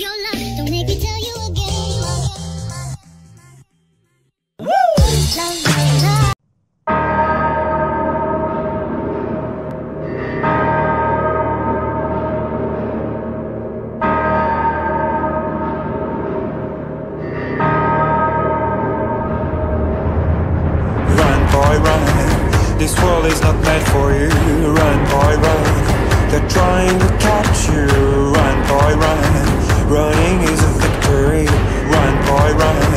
your love, don't make me tell you again. Woo! Love, love, love. This world is not meant for you. Run, boy, run. They're trying to catch you. Run, boy, run. Running is a victory. Run, boy, run.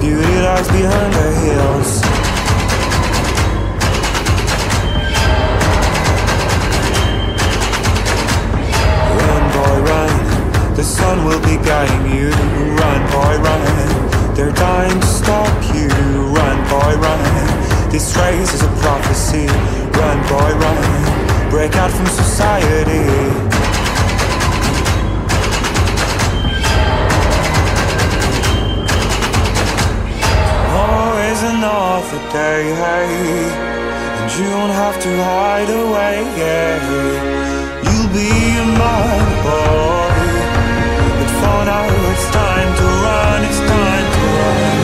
Beauty lies behind the hills. Run, boy, run. The sun will be guiding you. Run, boy, run. They're dying to stop you. Run, boy, run. This race is a prophecy. Run, boy, run. Break out from society. Oh, is another day, and you don't have to hide away. You'll be my boy, but for now it's time to run. It's time to run.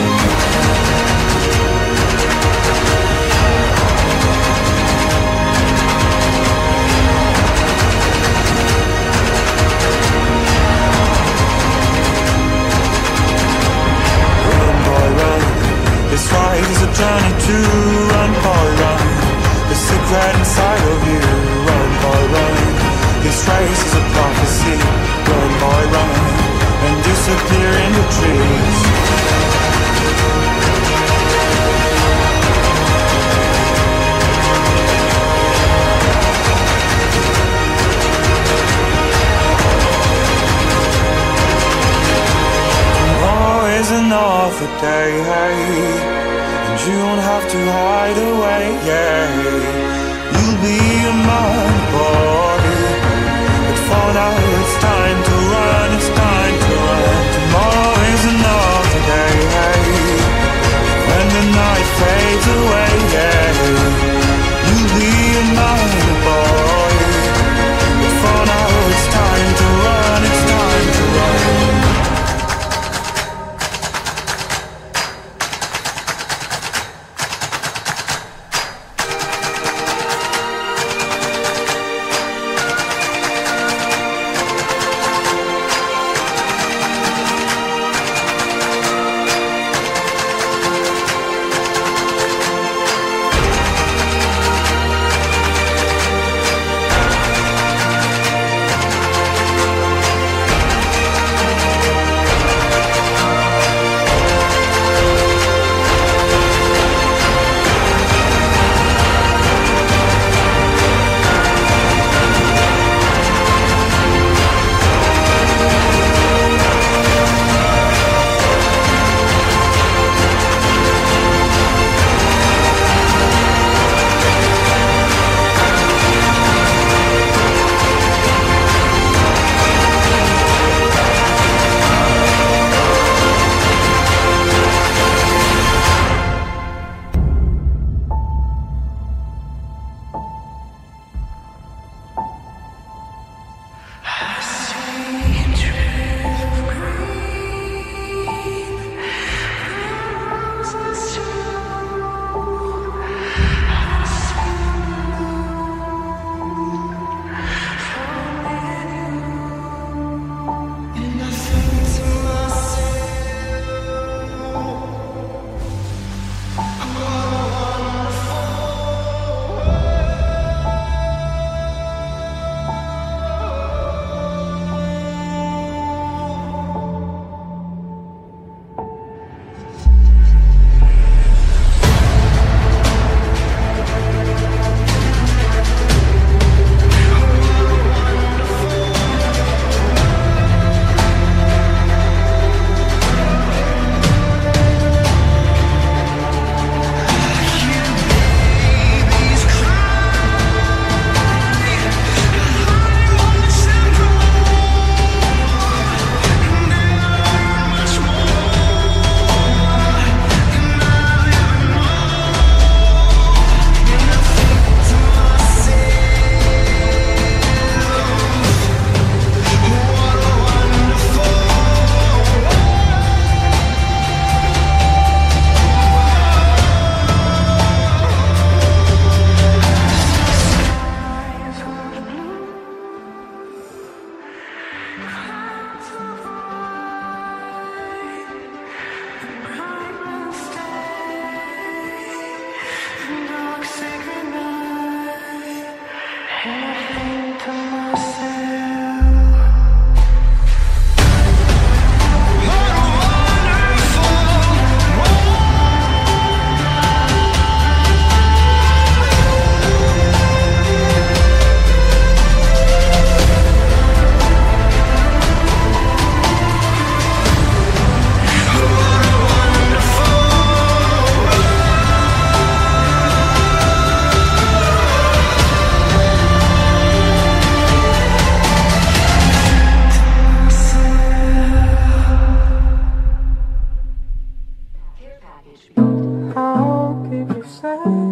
This ride is a journey to run, boy, run. The secret inside of you, run, boy, run. This race is a prophecy, run, boy, run. And disappear in the trees. Tomorrow is another day, and you don't have to hide away. You'll be my boy, but for now it's time to run. It's time to run. Tomorrow is another day, when the night fades away. You'll be my boy, but for now it's time to run. It's time to run. I'll keep you safe.